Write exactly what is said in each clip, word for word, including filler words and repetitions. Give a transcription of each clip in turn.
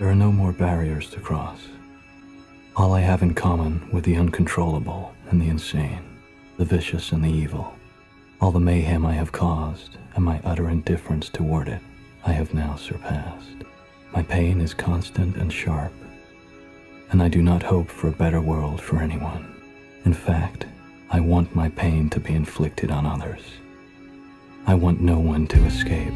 There are no more barriers to cross. All I have in common with the uncontrollable and the insane, the vicious and the evil, all the mayhem I have caused and my utter indifference toward it, I have now surpassed. My pain is constant and sharp, and I do not hope for a better world for anyone. In fact, I want my pain to be inflicted on others. I want no one to escape.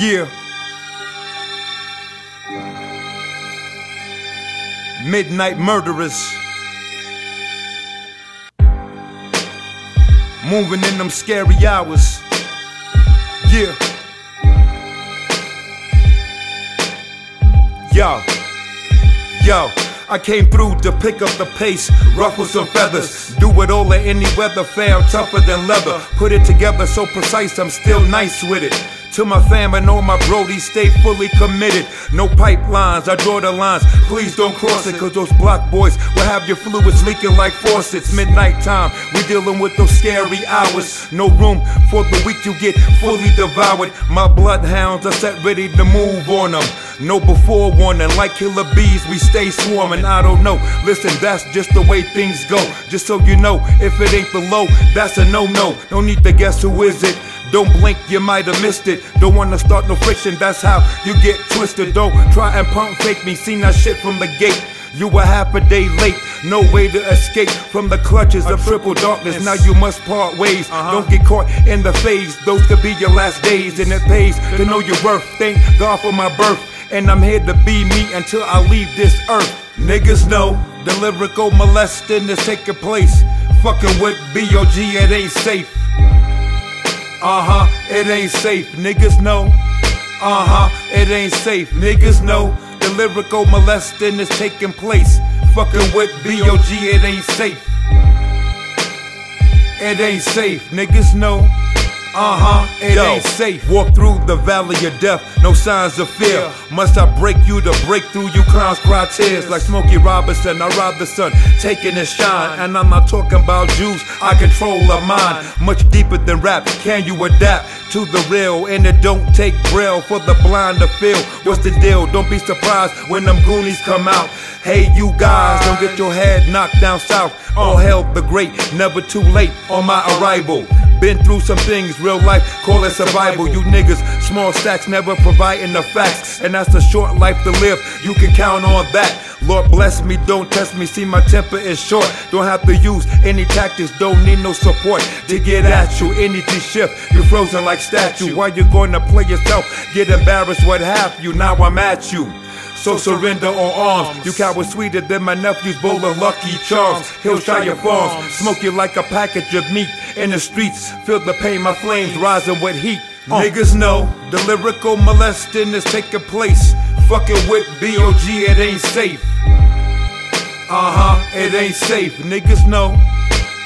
Yeah. Midnight murderers moving in them scary hours. Yeah. Yo. Yo. I came through to pick up the pace, ruffle some feathers, do it all in any weather, fam, tougher than leather. Put it together so precise, I'm still nice with it. To my fam and all my brodies, stay fully committed. No pipelines, I draw the lines, please don't cross it, cause those block boys will have your fluids leaking like faucets. Midnight time, we dealing with those scary hours. No room for the weak, you get fully devoured. My bloodhounds are set ready to move on them. No before warning, like killer bees, we stay swarming. I don't know, listen, that's just the way things go. Just so you know, if it ain't the low, that's a no-no. No need to guess who is it. Don't blink, you might have missed it. Don't wanna start no friction, that's how you get twisted. Don't try and pump fake me, seen that shit from the gate. You were half a day late, no way to escape from the clutches of triple darkness. Now you must part ways, uh-huh. Don't get caught in the phase. Those could be your last days, and it pays to know your worth. Thank God for my birth, and I'm here to be me until I leave this earth. Niggas know the lyrical molesting is taking place. Fucking with B O G, it ain't safe. Uh-huh, it ain't safe, niggas know. Uh-huh, it ain't safe, niggas know. The lyrical molesting is taking place. Fucking with B O G, it ain't safe. It ain't safe, niggas know. Uh-huh, it Yo, ain't safe. Walk through the valley of death, no signs of fear. Yeah. Must I break you to break through? You clowns cry tears like Smokey Robinson. I rob the sun, taking a shine. And I'm not talking about Jews, I control a mind. Much deeper than rap, can you adapt to the real? And it don't take braille for the blind to feel. What's the deal? Don't be surprised when them Goonies come out. Hey, you guys, don't get your head knocked down south. All hell the great, never too late on my arrival. Been through some things, real life, call it survival. You niggas, small stacks, never providing the facts. And that's a short life to live, you can count on that. Lord bless me, don't test me, see my temper is short. Don't have to use any tactics, don't need no support to get at you. Energy shift, you're frozen like statue. Why you gonna play yourself, get embarrassed, what have you? Now I'm at you, so surrender on arms. You cowards sweeter than my nephew's bowl of Lucky Charms. He'll try your farms, smoke you like a package of meat. In the streets, feel the pain, my flames rising with heat. uh. Niggas know, the lyrical molesting is taking place. Fucking with B O G, it ain't safe. Uh-huh, it ain't safe, niggas know.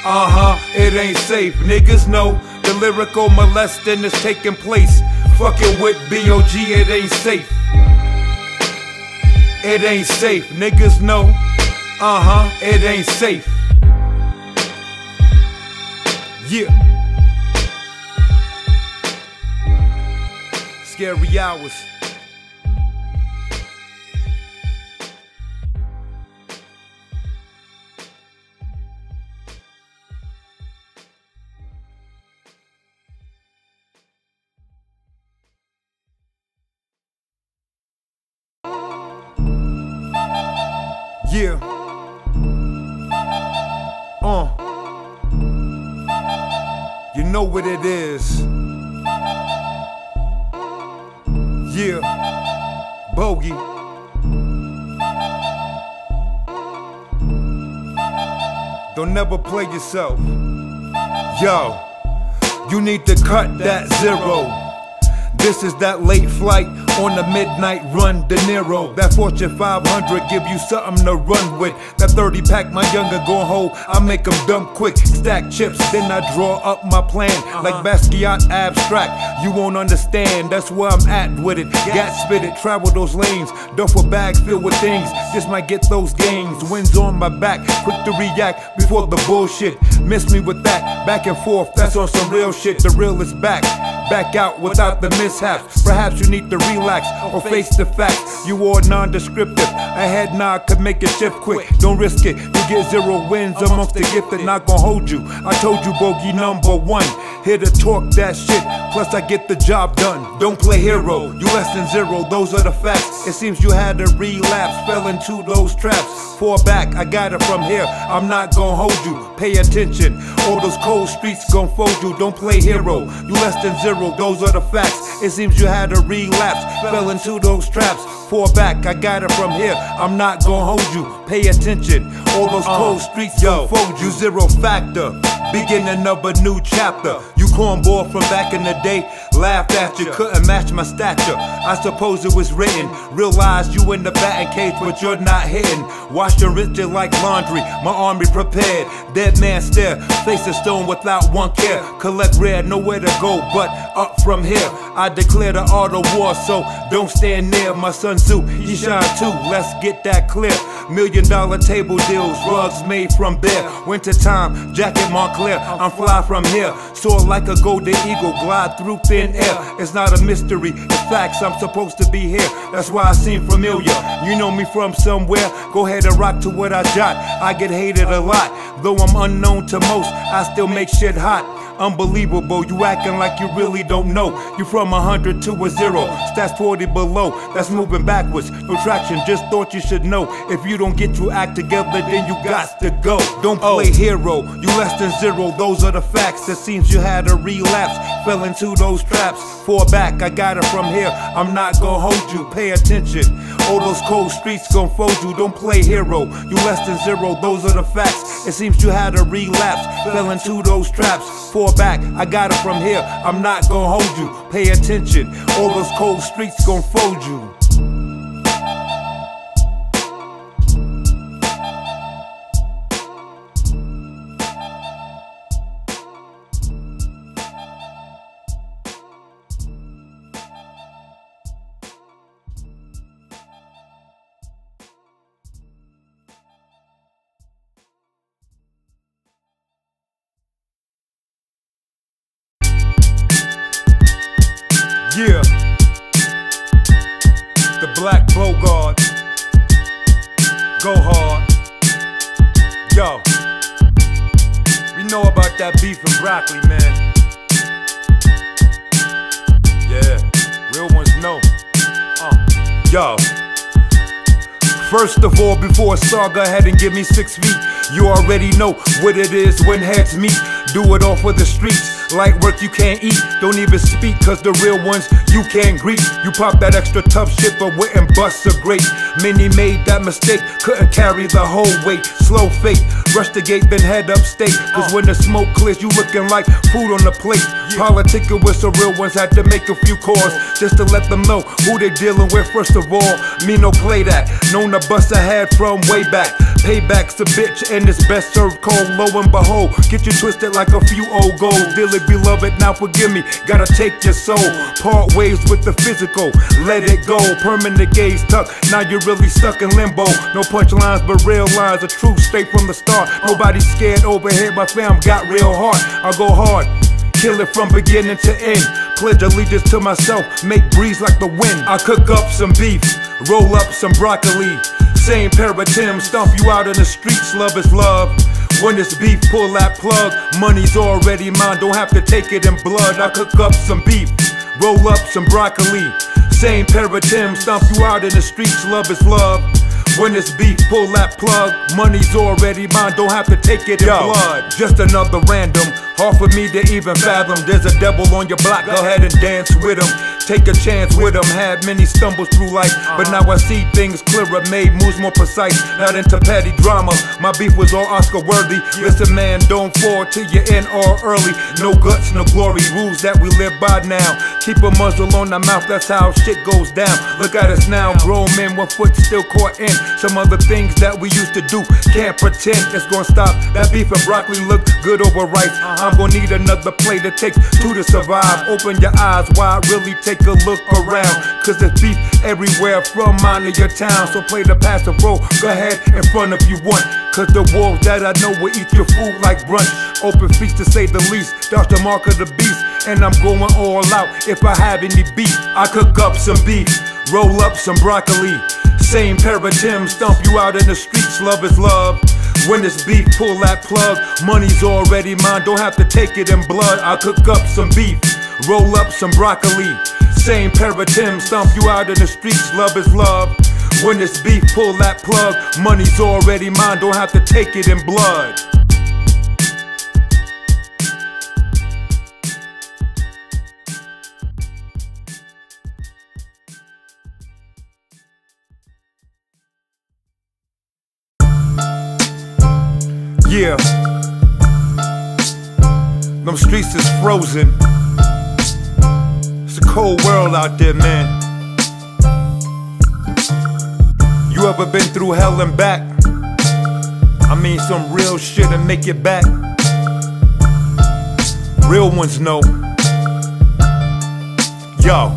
Uh-huh, it ain't safe, niggas know. The lyrical molesting is taking place. Fucking with B O G, it ain't safe. It ain't safe, niggas know. Uh-huh, it ain't safe. Yeah. Scary hours. Yeah. Uh. You know what it is. Yeah. Bogey. Don't never play yourself. Yo. You need to cut that zero. This is that late flight On the midnight run, De Niro. That Fortune five hundred give you something to run with. That thirty pack, my younger gon' hold. I make them dump quick. Stack chips, then I draw up my plan. Like Basquiat abstract, you won't understand. That's where I'm at with it. Gat spit it, travel those lanes. Duffel bags filled with things. This might get those gains. Wind's on my back, quick to react before the bullshit. Miss me with that, back and forth. That's on some real shit. The real is back. Back out without the mishaps. Perhaps you need to relax or face the facts. You are non-descriptive. A head nod could make it shift quick. Don't risk it. You get zero wins amongst the gifted. Not gonna hold you. I told you, Bogey number one. Here to talk that shit. Plus I get the job done. Don't play hero. You less than zero. Those are the facts. It seems you had to relapse. Fell into those traps. Fall back. I got it from here. I'm not gonna hold you. Pay attention. All those cold streets gonna fold you. Don't play hero. You less than zero. Those are the facts. It seems you had a relapse. Fell into those traps. Fall back. I got it from here. I'm not gonna hold you. Pay attention. All those uh, cold streets yo, fold you. Zero factor. Beginning of a new chapter. You cornball from back in the day. Laughed at you. Couldn't match my stature. I suppose it was written. Realized you in the batting cage, but you're not hitting. Washed and rinsed like laundry. My army prepared. Dead man stare. Face a stone without one care. Collect rare. Nowhere to go but up from here. I declare the art of war, so don't stand near. My Sun Tzu, he shine too. Let's get that clear. Million dollar table deals, rugs made from bear. Winter time, jacket Montclair. I'm fly from here. Soar like a golden eagle, glide through thin air. It's not a mystery, it's facts. I'm supposed to be here. That's why I seem familiar. You know me from somewhere. Go ahead and rock to what I jot. I get hated a lot, though I'm unknown to most. I still make shit hot. Unbelievable, you acting like you really don't know. You from a hundred to a zero, stats forty below. That's moving backwards, no traction, just thought you should know. If you don't get your act together, then you got to go. Don't play hero, you less than zero. Those are the facts, it seems you had a relapse. Fell into those traps, fall back, I got it from here. I'm not gonna hold you, pay attention. All those cold streets gon' fold you. Don't play hero, you less than zero. Those are the facts, it seems you had a relapse. Fell into those traps, fall back, I got it from here. I'm not gonna hold you, pay attention. All those cold streets gonna fold you. Yeah, the Black Bogard, go hard, yo, we know about that beef and broccoli, man, yeah, real ones know, uh, yo. First of all, before a start, go ahead and give me six feet. You already know what it is when heads meet. Do it off of the streets. Light work you can't eat, don't even speak, cause the real ones you can't greet. You pop that extra tough shit but wouldn't bust a grape. Many made that mistake, couldn't carry the whole weight. Slow fate, rush the gate then head upstate. Cause when the smoke clears you looking like food on the plate. Politicking with some real ones, had to make a few calls just to let them know who they dealing with. First of all, me no play that, known the bust I had from way back. Payback's a bitch and it's best served cold. Lo and behold, get you twisted like a few old gold. Dearly beloved, now forgive me, gotta take your soul. Part ways with the physical, let it go. Permanent gaze tucked, now you're really stuck in limbo. No punchlines but real lines, a truth straight from the start. Nobody scared over here, my fam got real hard. I go hard, kill it from beginning to end. Pledge allegiance to myself, make breeze like the wind. I cook up some beef, roll up some broccoli. Same pair of Tim's, stomp you out in the streets, love is love. When it's beef, pull that plug, money's already mine, don't have to take it in blood. I cook up some beef, roll up some broccoli. Same pair of Tim's, stomp you out in the streets, love is love. When it's beef, pull that plug. Money's already mine, don't have to take it in Yo, blood. Just another random, hard for me to even fathom. There's a devil on your block, go ahead and dance with him. Take a chance with him, had many stumbles through life, but now I see things clearer, made moves more precise. Not into petty drama, my beef was all Oscar worthy. Listen man, don't fall till you're in all early. No guts, no glory, rules that we live by now. Keep a muzzle on the mouth, that's how shit goes down. Look at us now, grown men, one foot still caught in. Some other things that we used to do, can't pretend it's gonna stop. That beef and broccoli look good over rice. I'm gonna need another plate, it takes two to survive. Open your eyes wide, really take a look around, cause there's beef everywhere from mine to your town. So play the passive role, go ahead in front if you want, cause the wolves that I know will eat your food like brunch. Open feast to say the least, that's the mark of the beast. And I'm going all out, if I have any beef I cook up some beef, roll up some broccoli. Same pair of Timbs, stomp you out in the streets, love is love. When it's beef, pull that plug. Money's already mine, don't have to take it in blood. I cook up some beef, roll up some broccoli. Same pair of Timbs, stomp you out in the streets, love is love. When it's beef, pull that plug. Money's already mine, don't have to take it in blood. Yeah, them streets is frozen. It's a cold world out there, man. You ever been through hell and back? I mean some real shit and make it back. Real ones know. Yo,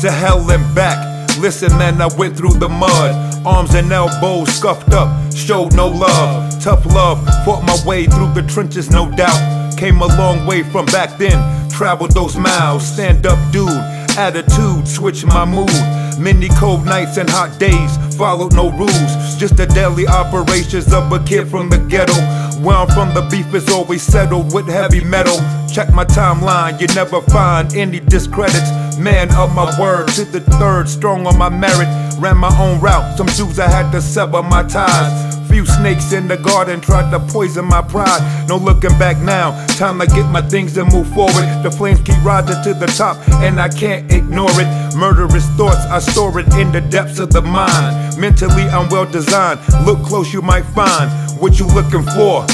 to hell and back. Listen man, I went through the mud, arms and elbows scuffed up, showed no love. Tough love, fought my way through the trenches, no doubt. Came a long way from back then, traveled those miles. Stand up dude, attitude switched my mood. Many cold nights and hot days, followed no rules. Just the daily operations of a kid from the ghetto. Where I'm from the beef is always settled with heavy metal. Check my timeline, you never find any discredits. Man of my word, to the third, strong on my merit. Ran my own route, some Jews I had to sever my ties. Few snakes in the garden tried to poison my pride. No looking back now, time to get my things and move forward. The flames keep rising to the top and I can't ignore it. Murderous thoughts, I store it in the depths of the mind. Mentally I'm well designed, look close you might find what you looking for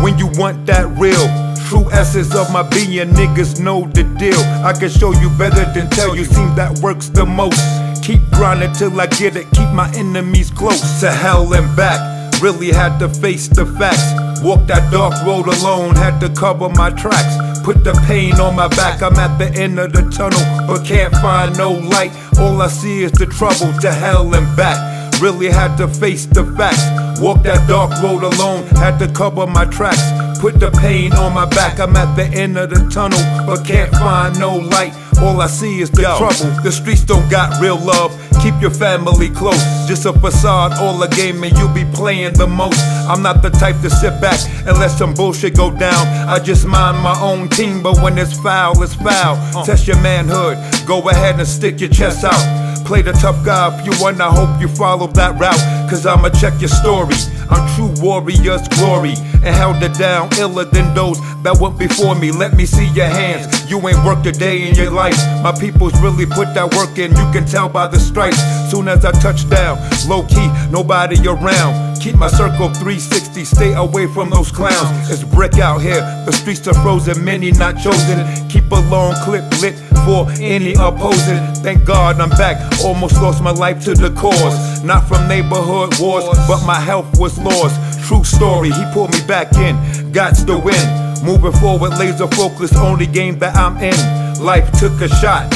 when you want that real true essence of my being. Niggas know the deal, I can show you better than tell you, seem that works the most. Keep grinding till I get it, keep my enemies close. To hell and back, really had to face the facts. Walked that dark road alone, had to cover my tracks. Put the pain on my back, I'm at the end of the tunnel but can't find no light. All I see is the trouble, to hell and back. Really had to face the facts. Walked that dark road alone, had to cover my tracks. Put the pain on my back, I'm at the end of the tunnel but can't find no light. All I see is the Yo, trouble. The streets don't got real love, keep your family close. Just a facade, all a game and you be playing the most. I'm not the type to sit back and let some bullshit go down. I just mind my own team, but when it's foul, it's foul. uh. Test your manhood, go ahead and stick your chest out. Play the tough guy if you want, I hope you follow that route. Cause I'ma check your story, I'm true warrior's glory. And held it down iller than those that went before me. Let me see your hands, you ain't worked a day in your life. My people's really put that work in, you can tell by the stripes. Soon as I touch down, low key, nobody around. Keep my circle three sixty, stay away from those clowns. It's brick out here, the streets are frozen, many not chosen. Keep a long clip lit for any opposing. Thank God I'm back, almost lost my life to the cause. Not from neighborhood wars, but my health was lost. True story, he pulled me back in, gots to win. Moving forward, laser focus, only game that I'm in. Life took a shot,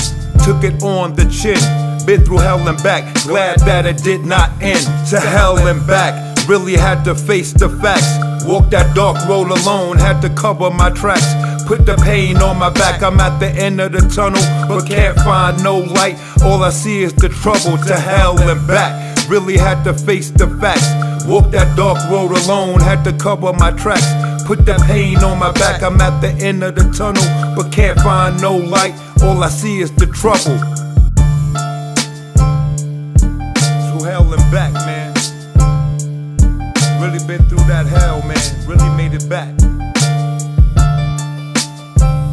took it on the chin. Been through hell and back, glad that it did not end. To hell and back, really had to face the facts. Walked that dark road alone, had to cover my tracks. Put the pain on my back, I'm at the end of the tunnel but can't find no light. All I see is the trouble, to hell and back. Really had to face the facts. Walked that dark road alone, had to cover my tracks. Put that pain on my back, I'm at the end of the tunnel but can't find no light. All I see is the trouble. To hell and back, man. been through that hell, man, really made it back.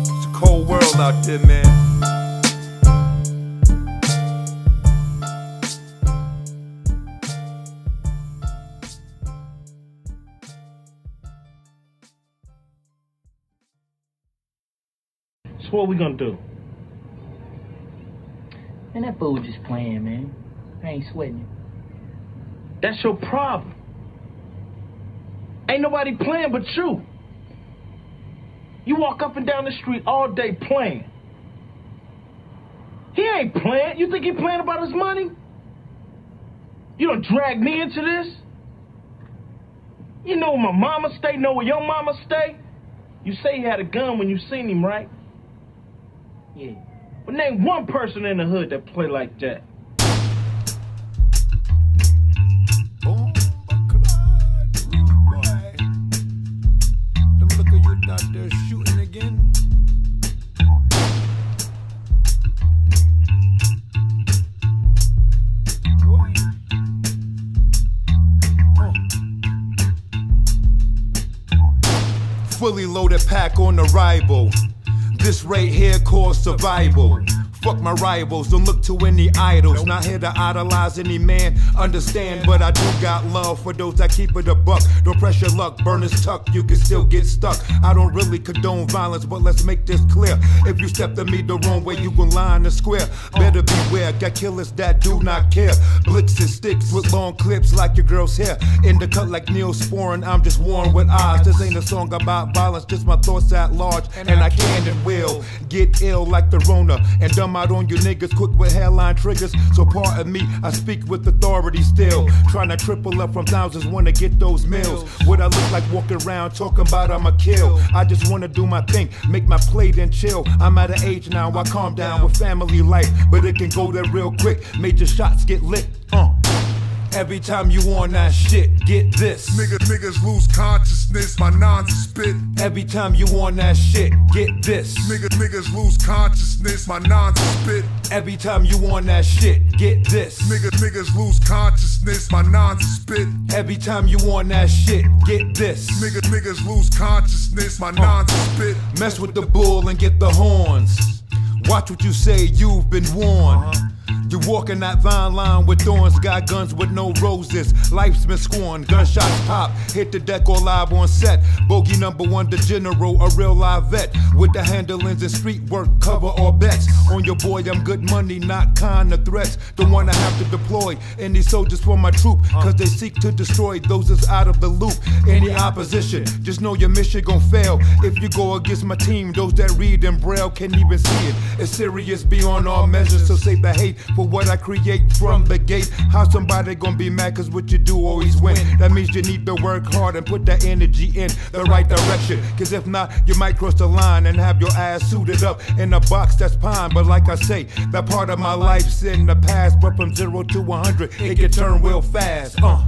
It's a cold world out there, man. So what are we gonna do? Man, that fool just playing, man. I ain't sweating it. That's your problem. Ain't nobody playing but you. You walk up and down the street all day playing. He ain't playing. You think he playing about his money? You done dragged me into this? You know where my mama stay, know where your mama stay? You say he had a gun when you seen him, right? Yeah. But name one person in the hood that play like that. Fully loaded pack on arrival. This right here calls survival. Fuck my rivals, don't look to any idols. Not here to idolize any man, understand. But I do got love for those that keep it a buck. Don't pressure luck, burners tuck, you can still get stuck. I don't really condone violence, but let's make this clear. If you step to me the wrong way, you gon' lie in the square. Better beware, got killers that do not care. Blicks and sticks with long clips like your girl's hair. In the cut like Neil Sporran, I'm just worn with eyes. This ain't a song about violence, just my thoughts at large. And I can and will get ill like the Rona. And dumb out on you niggas, quick with hairline triggers. So pardon me, I speak with authority still. Trying to triple up from thousands, wanna get those meals. What I look like walking around talking about I'ma kill. I just wanna do my thing, make my play then chill. I'm at an age now, I calm down with family life, but it can go there real quick. Major shots get lit, uh. Every time you on that shit, get this. Niggas, niggas lose consciousness, my nonsense spit. Every time you on that shit, get this. Niggas, niggas lose consciousness, my nonsense spit. Every time you on that shit, get this. Niggas, niggas lose consciousness, my nonsense spit. Every time you on that shit, get this. Niggas, niggas lose consciousness, my nonsense spit. Mess with the bull and get the horns. Watch what you say, you've been warned. Uh-huh. You walking that vine line with thorns, got guns with no roses. Life's been scorned, gunshots pop, hit the deck or live on set. Bogey number one, the general, a real live vet. With the handlings and street work, cover all bets. On your boy, I'm good money, not kind of threats. The one I have to deploy, any soldiers for my troop. Cause they seek to destroy those that's out of the loop. Any opposition, just know your mission gon' fail. If you go against my team, those that read in braille can't even see it. It's serious beyond all measures, so save the hate for what I create from the gate. How somebody gonna be mad cause what you do always win? That means you need to work hard and put that energy in the right direction. Cause if not, you might cross the line and have your ass suited up in a box that's pine. But like I say, that part of my life's in the past. But from zero to one hundred, it can turn real fast. Uh.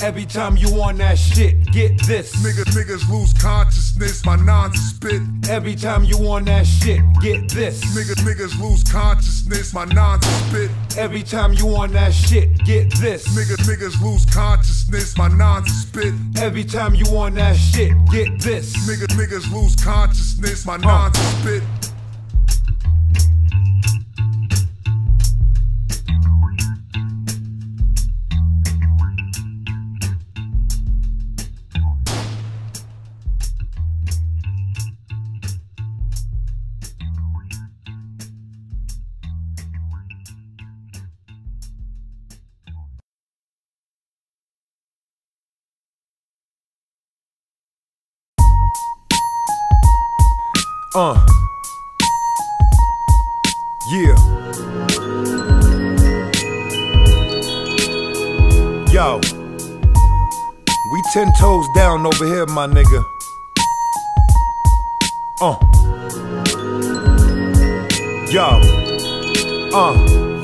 Every time you on that shit, get this. Niggas, niggas lose consciousness, my nonsense spit. Every time you on that shit, get this. Niggas, niggas lose consciousness, my nonsense spit. Every time you on that shit, get this. Niggas, niggas lose consciousness, my nonsense spit. Every time you on that shit, get this. Niggas, niggas lose consciousness, my nonsense spit. Uh, yeah. Yo, we ten toes down over here, my nigga. Uh, yo, uh,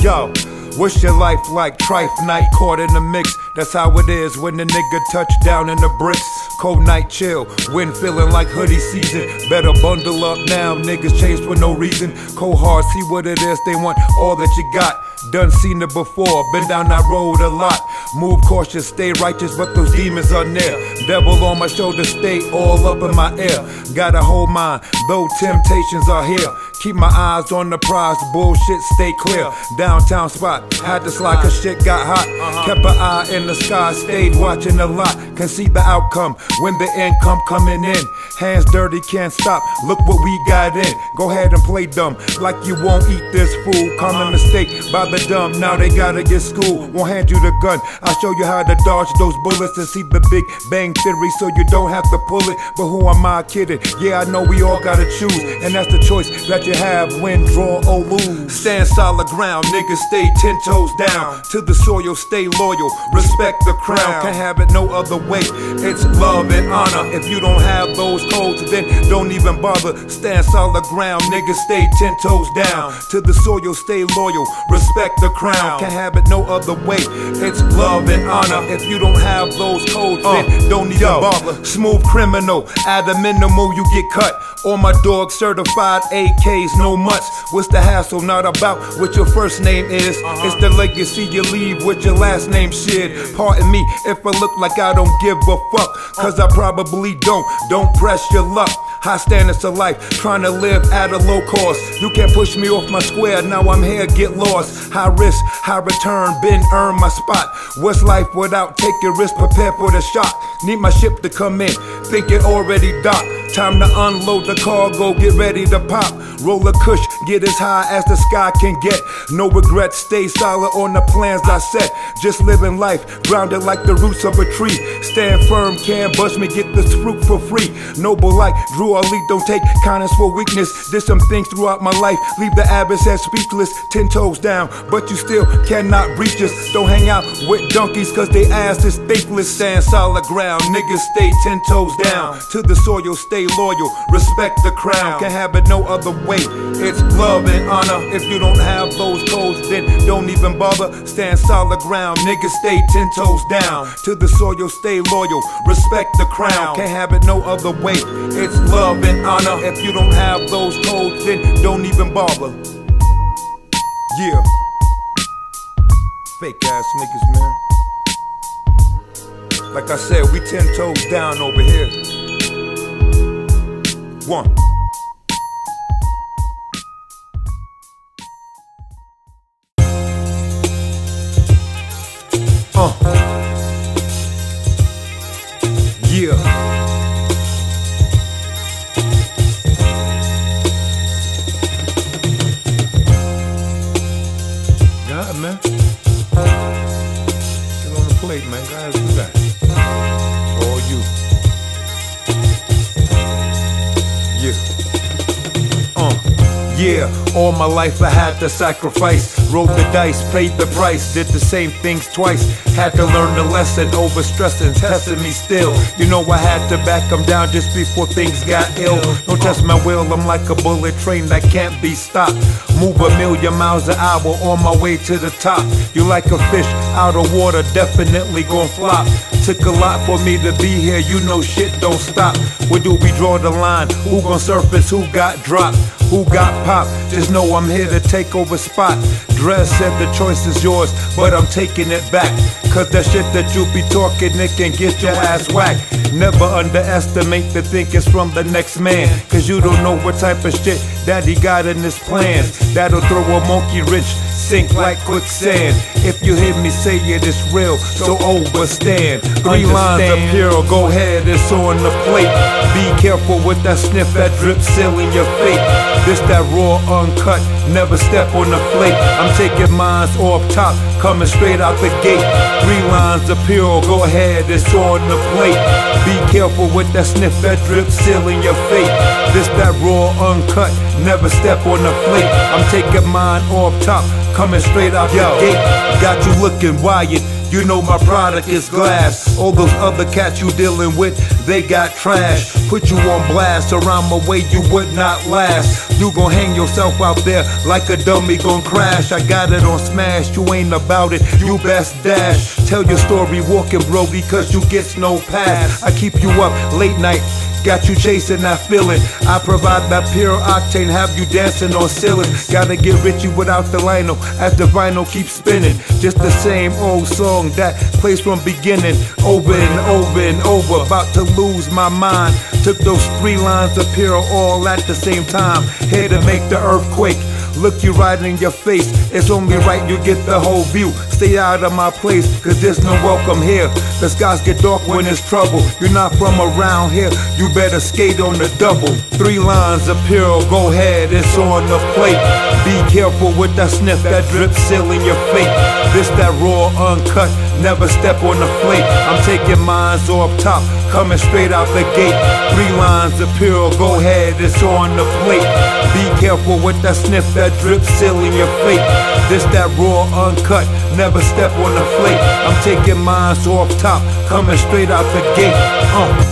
yo. What's your life like? Trife night caught in the mix. That's how it is when the nigga touch down in the bricks. Cold night chill, wind feeling like hoodie season. Better bundle up now, niggas change for no reason. Cold hard, see what it is, they want all that you got. Done seen it before, been down that road a lot. Move cautious, stay righteous, but those demons are near. Devil on my shoulder, stay all up in my ear. Gotta hold mine, though temptations are here. Keep my eyes on the prize, bullshit stay clear. Downtown spot, had to slide cause shit got hot. Kept an eye in the sky, stayed watching a lot. Can see the outcome, when the income coming in. Hands dirty, can't stop, look what we got in. Go ahead and play dumb, like you won't eat this food. Common mistake by the dumb, now they gotta get schooled. Won't hand you the gun, I'll show you how to dodge those bullets. And see the Big Bang Theory so you don't have to pull it. But who am I kidding? Yeah, I know we all gotta choose, and that's the choice that you have, win, draw, or lose. Stand solid ground, niggas stay ten toes down. To the soil, stay loyal, respect the crown. Can't have it no other way, it's love and honor. If you don't have those codes, then don't even bother. Stand solid ground, niggas stay ten toes down. To the soil, stay loyal, respect the crown. Can't have it no other way, it's love and honor. If you don't have those codes, then don't even bother. Smooth criminal, at a minimal you get cut. All my dogs certified, A Ks, no mutts. What's the hassle? Not about what your first name is. It's the legacy you leave with your last name shit. Pardon me if I look like I don't give a fuck, cause I probably don't. Don't press your luck. High standards of life, trying to live at a low cost. You can't push me off my square, now I'm here, get lost. High risk, high return, been earned my spot. What's life without taking risks? Prepare for the shock. Need my ship to come in, think it already docked. Time to unload the cargo, get ready to pop. Roll a cush, get as high as the sky can get. No regrets, stay solid on the plans I set. Just living life, grounded like the roots of a tree. Stand firm, can't bust me, get this fruit for free. Noble like Drew Ali, don't take kindness for weakness. Did some things throughout my life, leave the abyss as speechless. Ten toes down, but you still cannot reach us. Don't hang out with donkeys, cause they ass is faithless. Stand solid ground, niggas stay ten toes down. To the soil, stay loyal, respect the crown. Can't have it no other way, it's love and honor. If you don't have those codes, then don't even bother. Stand solid ground, niggas stay ten toes down. To the soil, stay loyal, respect the crown. Can't have it no other way, it's love and honor. If you don't have those codes, then don't even bother. Yeah. Fake ass niggas, man. Like I said, we ten toes down over here. One. Uh. Yeah. Got it, man. Get on the plate, man. Guys, do that. Yeah, all my life I had to sacrifice. Rolled the dice, paid the price, did the same things twice. Had to learn the lesson, overstressing, testing me still. You know I had to back them down just before things got ill. Don't test my will, I'm like a bullet train that can't be stopped. Move a million miles an hour on my way to the top. You like a fish out of water, definitely gon' flop. Took a lot for me to be here, you know shit don't stop. Where do we draw the line? Who gon' surface, who got dropped? Who got popped? Just know I'm here to take over spot. Dress said the choice is yours, but I'm taking it back. Cause that shit that you be talking, it can get your ass whacked. Never underestimate the thinkings from the next man. Cause you don't know what type of shit that he got in his plans. That'll throw a monkey wrench, sink like quicksand. If you hear me say it, it's real, so overstand. Three lines of hero, go ahead, it's on the plate. Be careful with that sniff, that drip sealing your fate. This that raw uncut, never step on the flake. I'm taking mines off top, coming straight out the gate. Three lines of hero, go ahead, it's on the plate. Be careful with that sniff, that drip sealing your fate. This that raw uncut, never step on the flake. I'm taking mine off top, coming straight out the gate. Got you looking wired. You know my product is glass. All those other cats you dealing with, they got trash. Put you on blast around my way, you would not last. You gon' hang yourself out there like a dummy gon' crash. I got it on smash, you ain't about it, you best dash. Tell your story walking, bro, because you gets no pass. I keep you up late night, got you chasing that feeling. I provide that pure octane, have you dancing on ceiling. Gotta get with you without the lino, as the vinyl keeps spinning. Just the same old song that plays from beginning, over and over and over. About to lose my mind. Took those three lines of pure all at the same time. Here to make the earthquake. Look you right in your face. It's only right you get the whole view. Stay out of my place, cause there's no welcome here. The skies get dark when it's trouble. You're not from around here, you better skate on the double. Three lines of pure, go ahead, it's on the plate. Be careful with that sniff, that drip sealing your fate. This that raw uncut, never step on the flake. I'm taking mines off top, coming straight out the gate. Three lines of pure, go ahead, it's on the plate. Be careful with that sniff, that drip sealing your fate. This that raw uncut, never step on the flake. I'm taking mines off top, coming straight out the gate. Uh.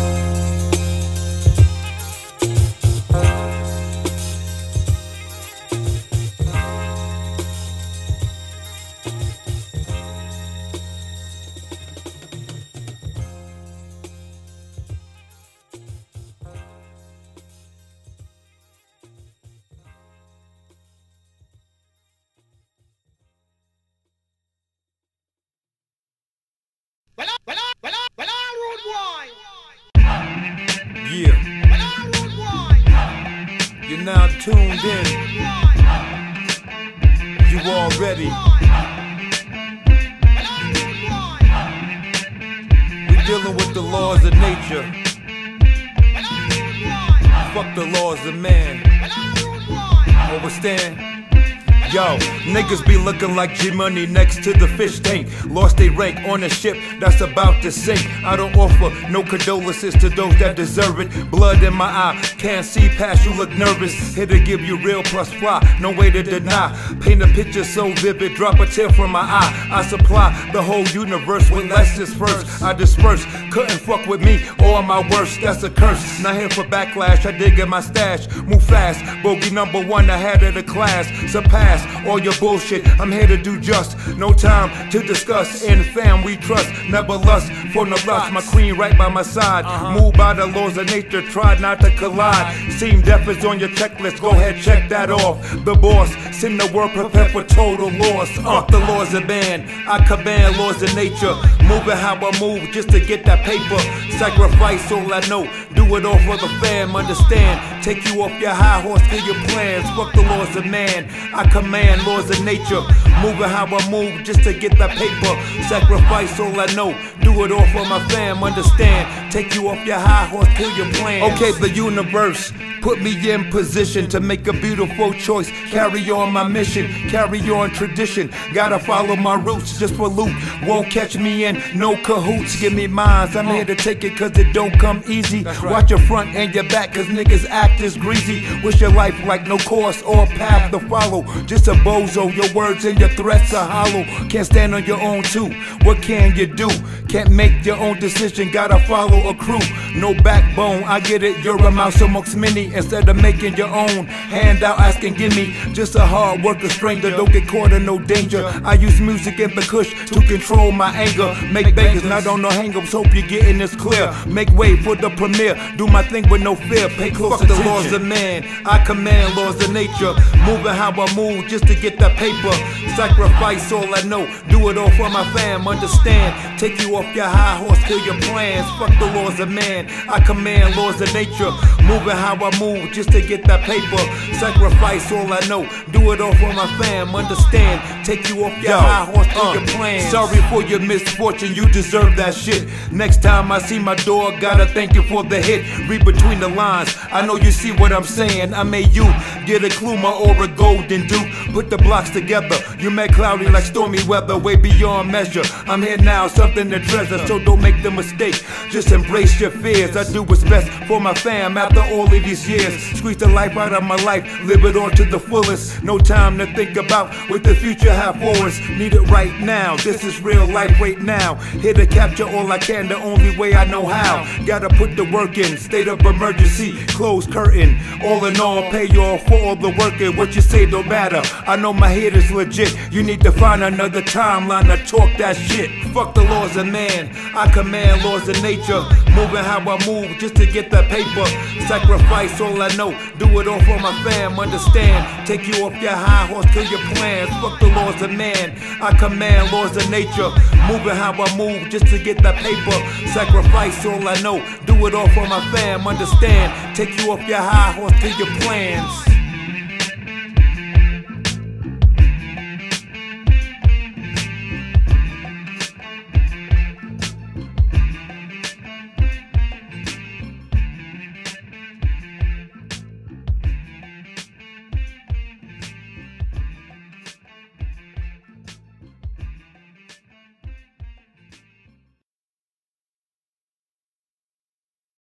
Like G-Money next to the fish tank. Lost they rank on a ship that's about to sink. I don't offer no condolences to those that deserve it. Blood in my eye, can't see past, you look nervous. Here to give you real plus fly, no way to deny. Paint a picture so vivid, drop a tear from my eye. I supply the whole universe with lessons first. I disperse, couldn't fuck with me or my worst, that's a curse. Not here for backlash, I dig in my stash. Move fast, bogey number one, I had of the class. Surpass all your bullshit, I'm here to do just. No time to discuss, in fam we trust. Never lust for no lust, my queen right by my side. uh-huh. Moved by the laws of nature, tried not to collide. Seem deaf is on your checklist, go ahead check that off. The boss, send the word, prepare for total loss. Off the laws of man, I command laws of nature. Moving how I move just to get that paper. Sacrifice all I know, do it all for the fam, understand. Take you off your high horse, kill your plans. Fuck the laws of man, I command laws of nature. Moving how I move just to get that paper. Sacrifice all I know, do it all for my fam, understand. Take you off your high horse, kill your plans. Okay, the universe put me in position to make a beautiful choice. Carry on my mission, carry on tradition. Gotta follow my roots just for loot. Won't catch me in no cahoots. Give me mines, I'm here to take it cause it don't come easy. Right. Watch your front and your back cause niggas act is greasy. Wish your life like no course or path to follow. Just a bozo, your words and your threats are hollow. Can't stand on your own too, what can you do? Can't make your own decision, gotta follow a crew. No backbone, I get it, you're a mouse amongst many. Instead of making your own handout, asking gimme. Just a hard worker, stranger, don't get caught in no danger. I use music and the kush to control my anger. Make bangers, not on no hang-ups, hope you're getting this clear. Make way for the premiere, do my thing with no fear. Pay close to the laws of man, I command laws of nature. Moving how I move just to get that paper. Sacrifice all I know, do it all for my fam, understand. Take you off your high horse, kill your plans. Fuck the laws of man, I command laws of nature. Moving how I move just to get that paper. Sacrifice all I know, do it all for my fam, understand. Take you off your Yo, high horse, kill uh, your plans. Sorry for your misfortune, you deserve that shit. Next time I see my dog, gotta thank you for the hit. Read between the lines, I know you see what I'm saying. I made you get a clue, my aura golden dude. Put the blocks together, You met cloudy like stormy weather, way beyond measure. I'm here now, something to treasure, so don't make the mistake. Just embrace your fears. I do what's best for my fam after all of these years. Squeeze the life out of my life, live it on to the fullest. No time to think about what the future have for us. Need it right now, this is real life right now. Here to capture all I can, the only way I know how. Gotta put the work in, state of emergency, closed curtain. All in all, pay off for all the work, and what you say don't matter. I know my head is legit. You need to find another timeline to talk that shit. Fuck the laws of man, I command laws of nature. Moving how I move just to get that paper. Sacrifice all I know, do it all for my fam, understand. Take you off your high horse to your plans. Fuck the laws of man, I command laws of nature. Moving how I move just to get that paper. Sacrifice all I know, do it all for my fam, understand. Take you off your high horse to your plans.